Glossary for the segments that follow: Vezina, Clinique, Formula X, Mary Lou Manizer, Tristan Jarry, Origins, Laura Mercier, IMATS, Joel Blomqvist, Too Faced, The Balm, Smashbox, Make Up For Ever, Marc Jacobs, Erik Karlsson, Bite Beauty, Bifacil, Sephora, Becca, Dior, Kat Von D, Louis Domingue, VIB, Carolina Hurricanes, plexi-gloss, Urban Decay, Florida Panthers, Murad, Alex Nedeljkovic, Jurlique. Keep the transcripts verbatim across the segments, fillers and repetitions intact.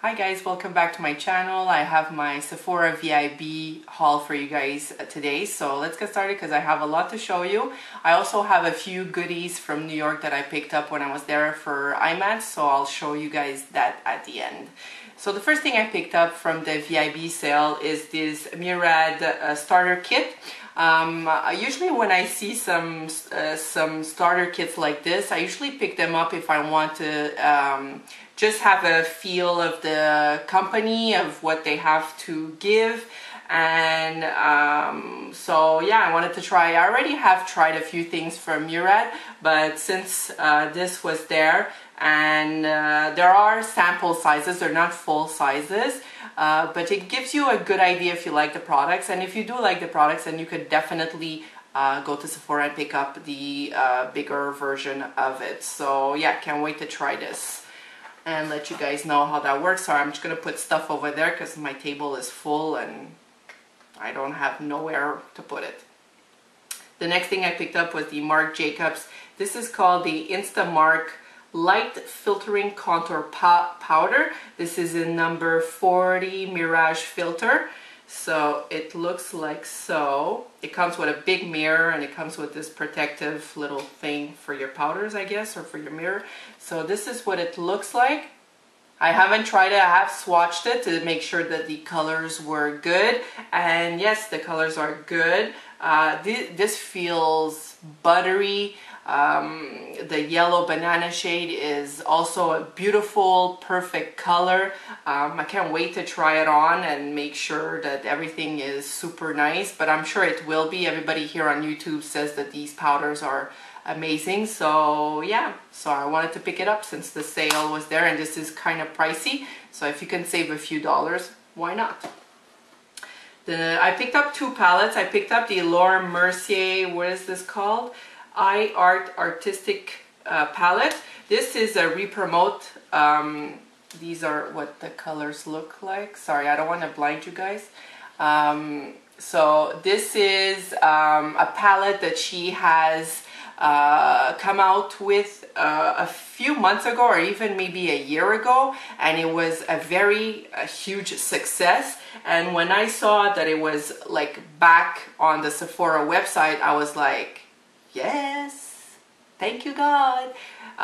Hi guys, welcome back to my channel. I have my Sephora V I B haul for you guys today, so let's get started because I have a lot to show you. I also have a few goodies from New York that I picked up when I was there for IMATS, so I'll show you guys that at the end. So the first thing I picked up from the V I B sale is this Murad uh, starter kit. Um, usually when I see some uh, some starter kits like this, I usually pick them up if I want to um, just have a feel of the company, of what they have to give. And um, so yeah, I wanted to try. I already have tried a few things from Murad, but since uh, this was there, and uh, there are sample sizes, they're not full sizes, uh, but it gives you a good idea if you like the products. And if you do like the products, then you could definitely uh, go to Sephora and pick up the uh, bigger version of it. So yeah, can't wait to try this and let you guys know how that works. So I'm just gonna put stuff over there because my table is full and I don't have nowhere to put it. The next thing I picked up was the Marc Jacobs. This is called the Instamarc Light Filtering Contour Powder. This is in number forty Mirage Filter. So it looks like so. It comes with a big mirror and it comes with this protective little thing for your powders, I guess, or for your mirror. So this is what it looks like. I haven't tried it, I have swatched it to make sure that the colors were good. And yes, the colors are good. Uh, th this feels buttery. Um, the yellow banana shade is also a beautiful, perfect color. Um, I can't wait to try it on and make sure that everything is super nice, but I'm sure it will be. Everybody here on YouTube says that these powders are amazing, so yeah, so I wanted to pick it up since the sale was there, and this is kind of pricey, so if you can save a few dollars, why not? The, I picked up two palettes. I picked up the Laura Mercier, what is this called? Eye Art Artistic uh, palette. This is a re-promote. Um, these are what the colors look like. Sorry, I don't want to blind you guys. Um, so this is um, a palette that she has Uh, come out with uh, a few months ago, or even maybe a year ago, and it was a very a huge success. And when I saw that it was like back on the Sephora website, I was like, yes, thank you God.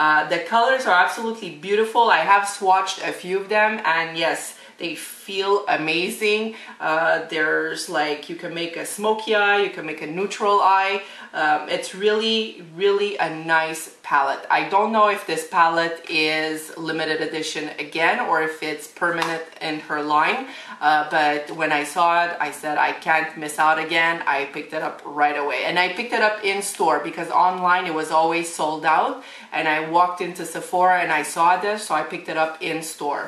Uh, the colors are absolutely beautiful. I have swatched a few of them, and yes, they feel amazing. Uh, there's like, you can make a smoky eye, you can make a neutral eye. Um, it's really, really a nice palette. I don't know if this palette is limited edition again, or if it's permanent in her line. Uh, but when I saw it, I said, I can't miss out again. I picked it up right away. And I picked it up in store because online it was always sold out. And I walked into Sephora and I saw this, so I picked it up in store.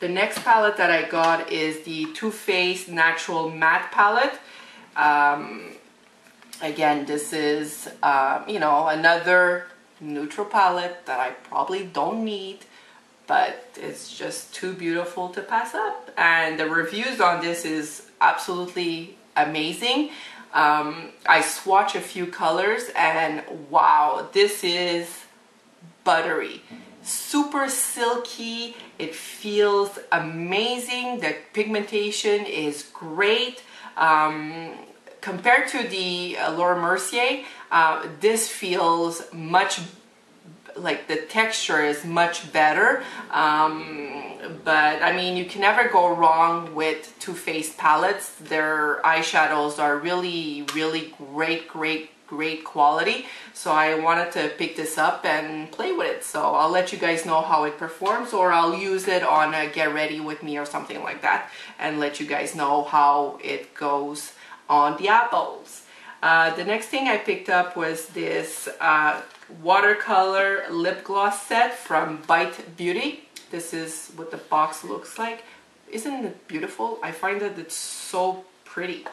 The next palette that I got is the Too Faced Natural Matte palette. Um, again, this is, uh, you know, another neutral palette that I probably don't need, but it's just too beautiful to pass up. And the reviews on this is absolutely amazing. Um, I swatch a few colors and wow, this is buttery. Super silky, it feels amazing, the pigmentation is great. Um, compared to the uh, Laura Mercier, uh, this feels much, like the texture is much better. Um, but I mean, you can never go wrong with Too Faced palettes. Their eyeshadows are really, really great, great, great quality, so I wanted to pick this up and play with it. So I'll let you guys know how it performs, or I'll use it on a Get Ready With Me or something like that and let you guys know how it goes on the apples. Uh, the next thing I picked up was this uh, watercolor lip gloss set from Bite Beauty. This is what the box looks like. Isn't it beautiful? I find that it's so pretty.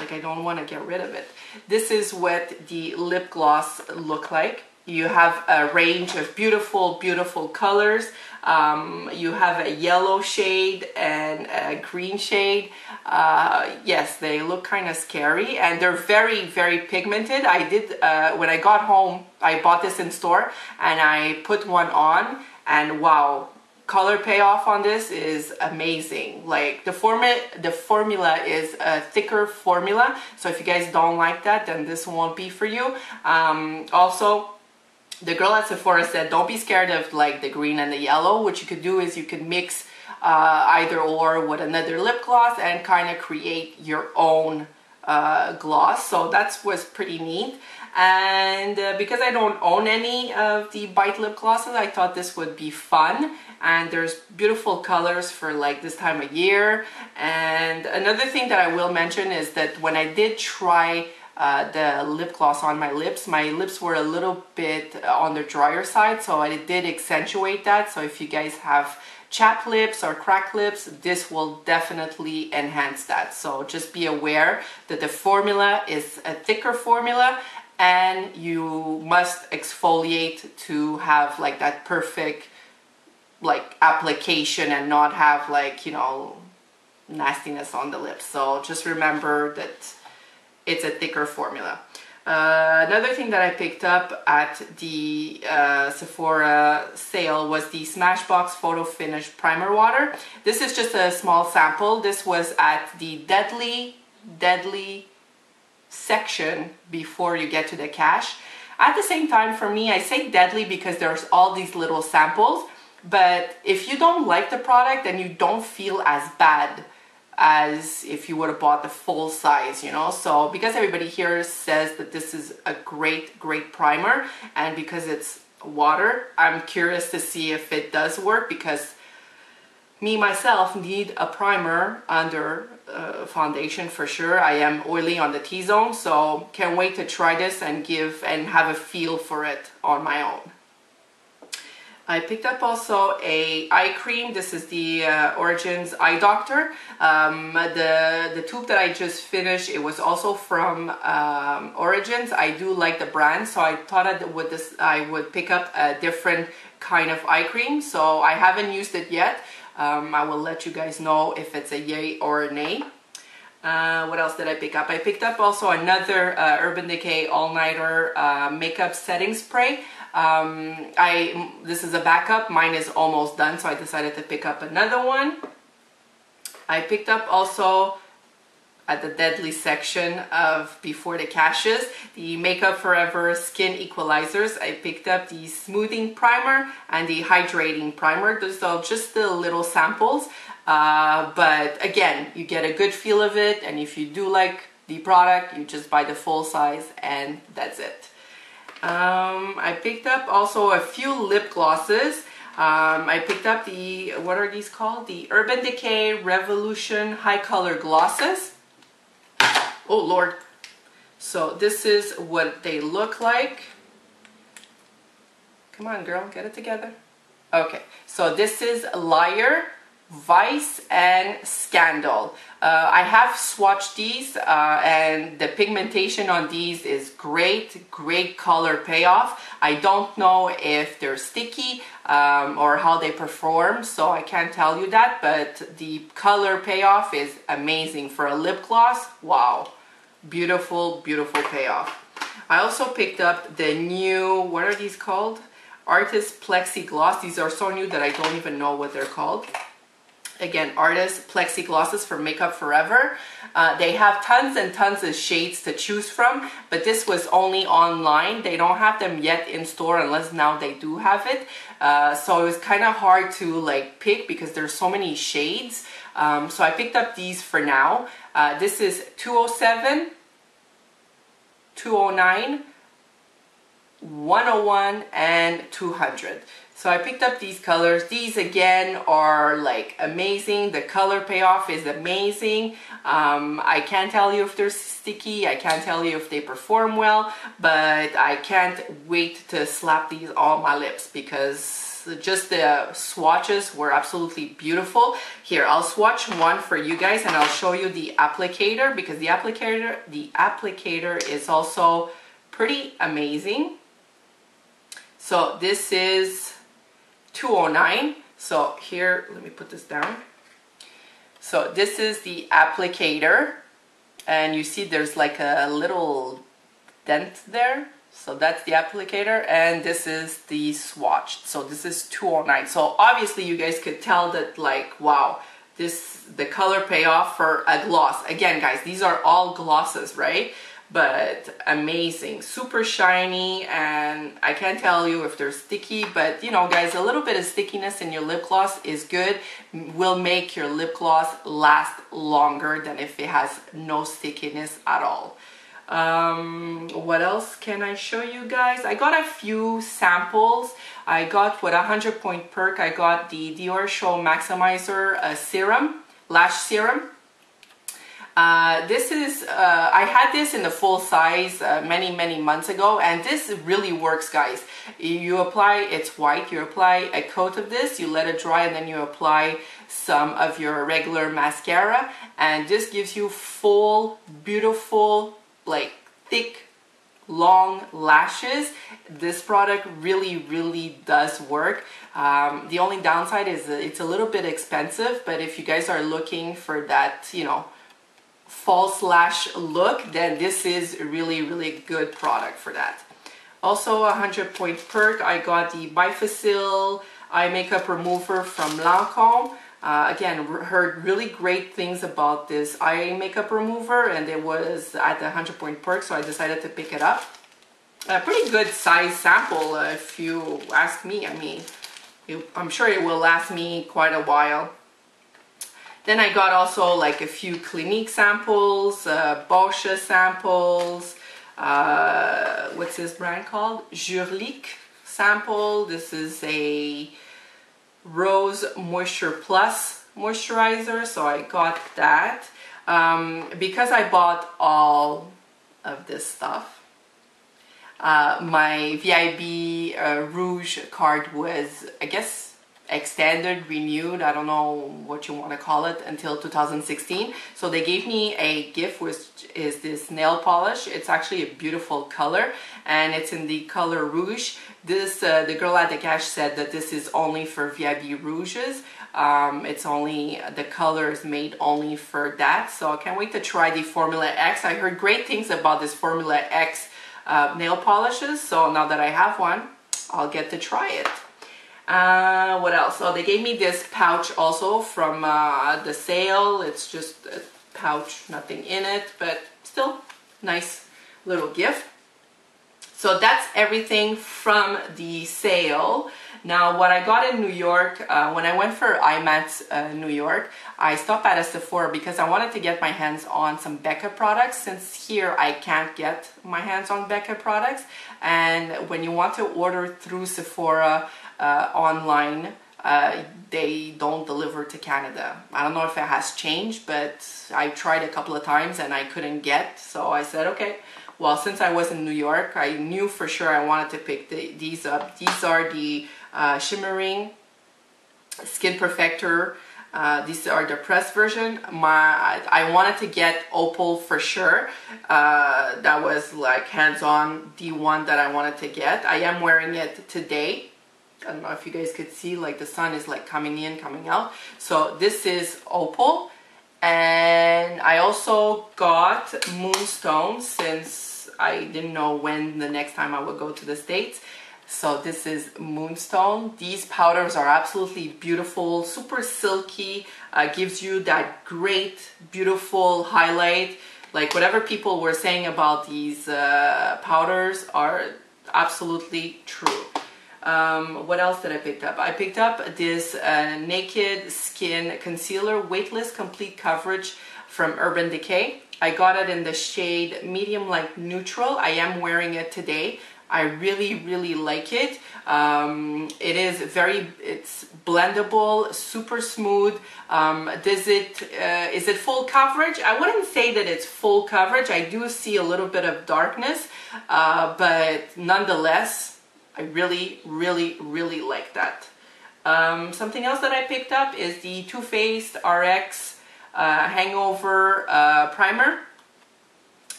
Like, I don't want to get rid of it. This is what the lip gloss look like. You have a range of beautiful, beautiful colors. Um, you have a yellow shade and a green shade. Uh, yes, they look kind of scary and they're very, very pigmented. I did, uh, when I got home, I bought this in store and I put one on and wow, color payoff on this is amazing. Like the format, the formula is a thicker formula, so if you guys don't like that, then this won't be for you. Um, also, the girl at Sephora said don't be scared of like the green and the yellow. What you could do is you could mix uh, either or with another lip gloss and kind of create your own uh, gloss. So that was pretty neat. And uh, because I don't own any of the Bite lip glosses, I thought this would be fun. And there's beautiful colors for like this time of year. And another thing that I will mention is that when I did try uh, the lip gloss on my lips, my lips were a little bit on the drier side, so I did accentuate that. So if you guys have chapped lips or cracked lips, this will definitely enhance that. So just be aware that the formula is a thicker formula, and you must exfoliate to have like that perfect like application and not have like, you know, nastiness on the lips. So just remember that it's a thicker formula. Uh, another thing that I picked up at the uh, Sephora sale was the Smashbox Photo Finish Primer Water. This is just a small sample. This was at the Deadly, Deadly section before you get to the cache. At the same time, for me, I say Deadly because there's all these little samples, but if you don't like the product, then you don't feel as bad as if you would have bought the full size, you know. So because everybody here says that this is a great great primer, and because it's water, I'm curious to see if it does work, because me myself need a primer under uh, foundation for sure. I am oily on the T-zone, so can't wait to try this and give and have a feel for it on my own. I picked up also a eye cream. This is the uh, Origins Eye Doctor. Um, the, the tube that I just finished, it was also from um, Origins. I do like the brand, so I thought I would, this, I would pick up a different kind of eye cream. So I haven't used it yet. Um, I will let you guys know if it's a yay or a nay. Uh, what else did I pick up? I picked up also another uh, Urban Decay All-Nighter uh, Makeup Setting Spray. Um, I, this is a backup. Mine is almost done, so I decided to pick up another one. I picked up also at the Deadly section of before the caches, the Make Up For Ever Skin Equalizers. I picked up the Smoothing Primer and the Hydrating Primer. Those are just the little samples, uh, but again, you get a good feel of it, and if you do like the product, you just buy the full size and that's it. Um, I picked up also a few lip glosses. Um, I picked up the, what are these called? The Urban Decay Revolution High Color Glosses. Oh Lord. So this is what they look like. Come on girl, get it together. Okay, so this is Liar, Vice, and Scandal. Uh, I have swatched these uh, and the pigmentation on these is great, great color payoff. I don't know if they're sticky um, or how they perform, so I can't tell you that, but the color payoff is amazing for a lip gloss. Wow, beautiful, beautiful payoff. I also picked up the new, what are these called? Artist Plexigloss. These are so new that I don't even know what they're called. Again, Artist Plexiglosses for Make Up For Ever. Uh, they have tons and tons of shades to choose from, but this was only online. They don't have them yet in store, unless now they do have it. Uh, so it was kind of hard to like pick because there's so many shades. Um, so I picked up these for now. Uh, this is two oh seven, two oh nine, one oh one, and two hundred. So I picked up these colors. These again are like amazing. The color payoff is amazing. Um, I can't tell you if they're sticky. I can't tell you if they perform well, but I can't wait to slap these on my lips because just the swatches were absolutely beautiful. Here, I'll swatch one for you guys and I'll show you the applicator, because the applicator, the applicator is also pretty amazing. So this is two oh nine. So here, let me put this down. So this is the applicator, and you see there's like a little dent there, So that's the applicator, and this is the swatch. So this is two oh nine. So obviously you guys could tell that, like, wow, this, the color payoff for a gloss. Again, guys, these are all glosses, right? But amazing, super shiny, and I can't tell you if they're sticky, but you know, guys, a little bit of stickiness in your lip gloss is good, will make your lip gloss last longer than if it has no stickiness at all. Um, what else can I show you guys? I got a few samples. I got with a one hundred point perk, I got the Dior Show Maximizer uh, serum, lash serum. Uh, this is, uh, I had this in the full size uh, many, many months ago, and this really works, guys. You apply, it's white, you apply a coat of this, you let it dry, and then you apply some of your regular mascara, and this gives you full, beautiful, like, thick, long lashes. This product really, really does work. Um, the only downside is it's a little bit expensive, but if you guys are looking for that, you know, false lash look, then this is really, really good product for that. Also, a one hundred point perk, I got the Bifacil Eye Makeup Remover from Lancome. Uh, again, heard really great things about this eye makeup remover, and it was at the one hundred point perk, so I decided to pick it up. A pretty good size sample, uh, if you ask me. I mean, it, I'm sure it will last me quite a while. Then I got also like a few Clinique samples, uh, Borsche samples, uh, what's this brand called? Jurlique sample. This is a Rose Moisture Plus moisturizer, so I got that. Um, because I bought all of this stuff, uh, my V I B uh, Rouge card was, I guess, extended, renewed, I don't know what you want to call it, until two thousand sixteen. So they gave me a gift, which is this nail polish. It's actually a beautiful color, and it's in the color Rouge. This, uh, the girl at the cash said that this is only for V I B Rouges. Um, it's only, the color is made only for that. So I can't wait to try the Formula X. I heard great things about this Formula X uh, nail polishes. So now that I have one, I'll get to try it. Uh, what else? So they gave me this pouch also from uh, the sale. It's just a pouch, nothing in it, but still nice little gift. So that's everything from the sale. Now, what I got in New York, uh, when I went for I MATS uh, New York, I stopped at a Sephora because I wanted to get my hands on some Becca products, since here I can't get my hands on Becca products. And when you want to order through Sephora Uh, online, uh, they don't deliver to Canada. I don't know if it has changed, but I tried a couple of times and I couldn't get, so I said, okay, well, since I was in New York, I knew for sure I wanted to pick the, these up. These are the uh, Shimmering Skin Perfector. Uh, these are the pressed version. My, I, I wanted to get Opal for sure. Uh, that was like hands-on the one that I wanted to get. I am wearing it today. I don't know if you guys could see, like, the sun is like coming in, coming out. So this is Opal, and I also got Moonstone, since I didn't know when the next time I would go to the States. So this is Moonstone. These powders are absolutely beautiful, super silky, uh, gives you that great, beautiful highlight. Like, whatever people were saying about these uh, powders are absolutely true. Um, what else did I pick up? I picked up this uh, Naked Skin Concealer Weightless Complete Coverage from Urban Decay. I got it in the shade Medium Light Neutral. I am wearing it today. I really, really like it. Um, it is very, it's blendable, super smooth. Um, does it, uh, is it full coverage? I wouldn't say that it's full coverage. I do see a little bit of darkness, uh, but nonetheless, I really, really, really like that. Um, something else that I picked up is the Too Faced R X uh, Hangover uh, Primer.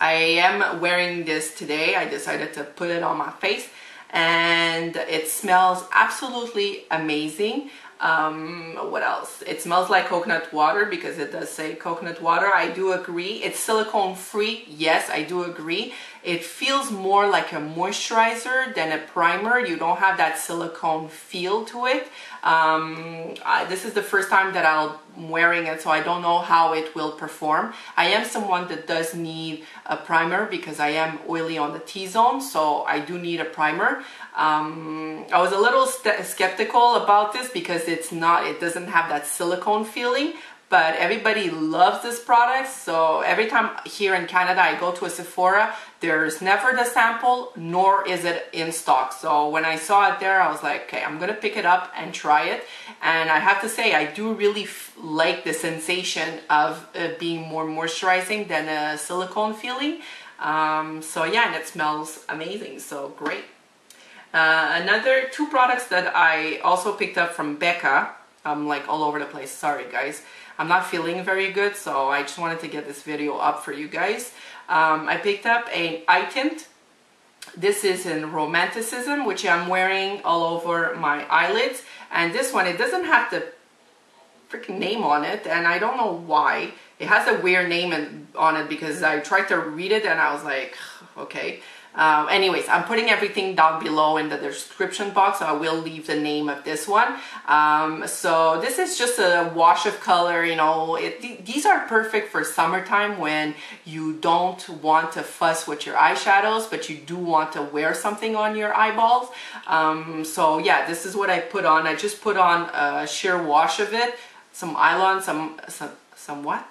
I am wearing this today. I decided to put it on my face, and it smells absolutely amazing. Um, what else? It smells like coconut water because it does say coconut water. I do agree. It's silicone free. Yes, I do agree. It feels more like a moisturizer than a primer. You don't have that silicone feel to it. Um, I, this is the first time that I'm wearing it, so I don't know how it will perform. I am someone that does need a primer because I am oily on the T-zone, so I do need a primer. Um, I was a little skeptical about this because it's not, it doesn't have that silicone feeling, but everybody loves this product. So every time here in Canada I go to a Sephora, there's never the sample, nor is it in stock. So when I saw it there, I was like, okay, I'm gonna pick it up and try it. And I have to say, I do really f like the sensation of uh, being more moisturizing than a silicone feeling. Um, so yeah, and it smells amazing, so great. Uh, another two products that I also picked up from Becca, I'm like all over the place, sorry guys. I'm not feeling very good, so I just wanted to get this video up for you guys. Um, I picked up an eye tint. This is in Romanticism, which I'm wearing all over my eyelids. And this one, it doesn't have the freaking name on it, and I don't know why. It has a weird name in, on it because I tried to read it and I was like, okay. Um, anyways, I'm putting everything down below in the description box, so I will leave the name of this one. Um, so this is just a wash of color, you know, it, th these are perfect for summertime when you don't want to fuss with your eyeshadows, but you do want to wear something on your eyeballs. Um, so yeah, this is what I put on. I just put on a sheer wash of it, some eyeliner, some, some, some what?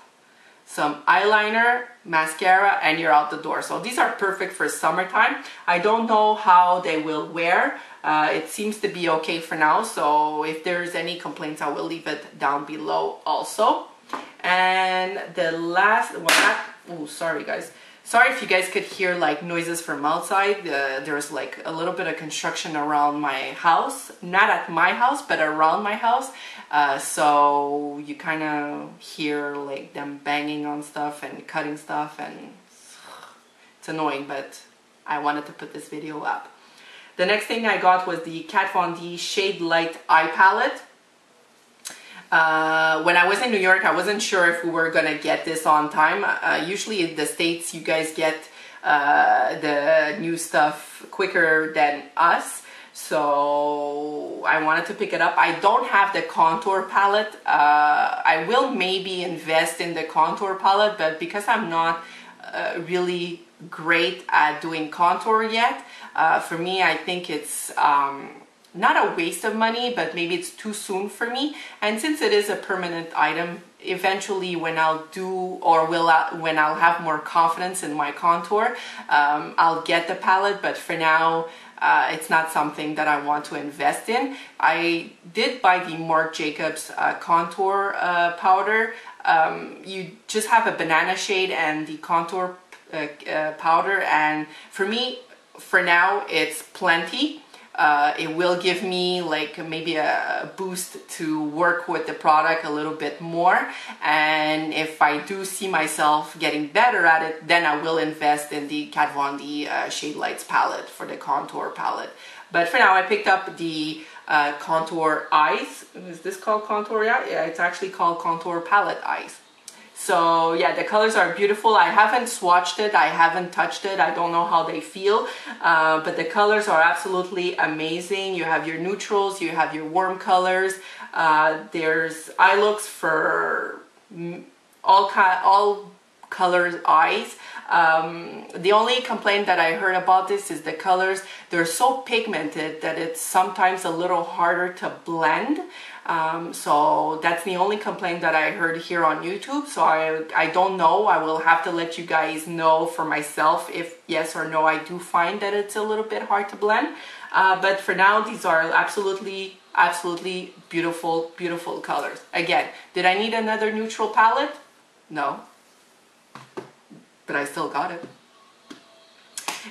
some eyeliner, mascara, and you're out the door. So these are perfect for summertime. I don't know how they will wear. Uh, it seems to be okay for now. So if there's any complaints, I will leave it down below also. And the last one, well, oh, sorry guys. Sorry if you guys could hear like noises from outside. Uh, there's like a little bit of construction around my house. Not at my house, but around my house. Uh, so you kind of hear like them banging on stuff and cutting stuff, and it's annoying, but I wanted to put this video up. The next thing I got was the Kat Von D Shade Light Eye Palette. Uh, when I was in New York, I wasn't sure if we were gonna get this on time. Uh, usually in the States, you guys get uh, the new stuff quicker than us. So I wanted to pick it up. I don't have the contour palette. Uh, I will maybe invest in the contour palette, but because I'm not uh, really great at doing contour yet, uh, for me, I think it's... Um, not a waste of money, but maybe it's too soon for me. And since it is a permanent item, eventually when I'll do or will I, when I'll have more confidence in my contour, um, I'll get the palette. But for now, uh, it's not something that I want to invest in. I did buy the Marc Jacobs uh, contour uh, powder. Um, you just have a banana shade and the contour uh, uh, powder, and for me, for now, it's plenty. Uh, it will give me like maybe a boost to work with the product a little bit more, and if I do see myself getting better at it, then I will invest in the Kat Von D uh, Shade Lights palette for the contour palette. But for now, I picked up the uh, contour eyes. Is this called contour? Yeah, yeah, it's actually called contour palette eyes. So yeah, the colors are beautiful. I haven't swatched it, I haven't touched it, I don't know how they feel, uh, but the colors are absolutely amazing. You have your neutrals, you have your warm colors, uh, there's eye looks for all, all colored eyes. Um, the only complaint that I heard about this is the colors, they're so pigmented that it's sometimes a little harder to blend. Um, so that's the only complaint that I heard here on YouTube. So I, I don't know. I will have to let you guys know for myself if yes or no I do find that it's a little bit hard to blend. Uh, but for now, these are absolutely, absolutely beautiful, beautiful colors. Again, did I need another neutral palette? No. But I still got it.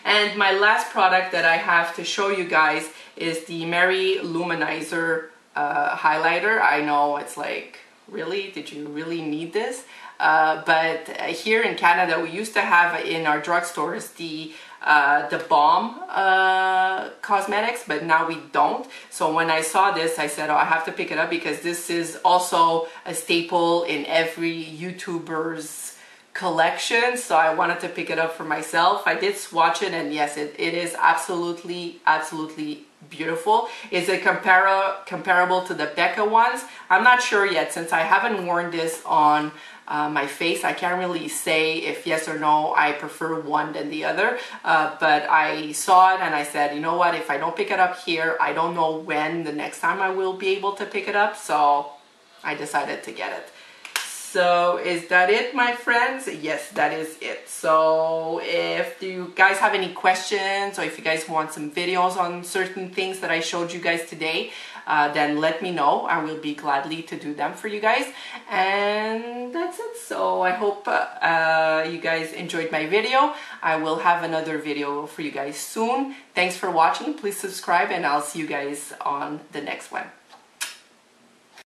And my last product that I have to show you guys is the Mary Lou Manizer Uh, highlighter. I know it's like, really? Did you really need this? Uh, but here in Canada, we used to have in our drugstores the uh, the Balm uh, cosmetics, but now we don't. So when I saw this, I said, oh, I have to pick it up because this is also a staple in every YouTuber's collection. So I wanted to pick it up for myself. I did swatch it, and yes, it, it is absolutely, absolutely beautiful. Is it compar comparable to the Becca ones? I'm not sure yet, since I haven't worn this on uh, my face. I can't really say if yes or no I prefer one than the other, uh, but I saw it and I said, you know what, if I don't pick it up here, I don't know when the next time I will be able to pick it up, so I decided to get it. So is that it, my friends? Yes, that is it. So if you guys have any questions, or if you guys want some videos on certain things that I showed you guys today, uh, then let me know. I will be gladly to do them for you guys. And that's it. So I hope uh, you guys enjoyed my video. I will have another video for you guys soon. Thanks for watching. Please subscribe, and I'll see you guys on the next one.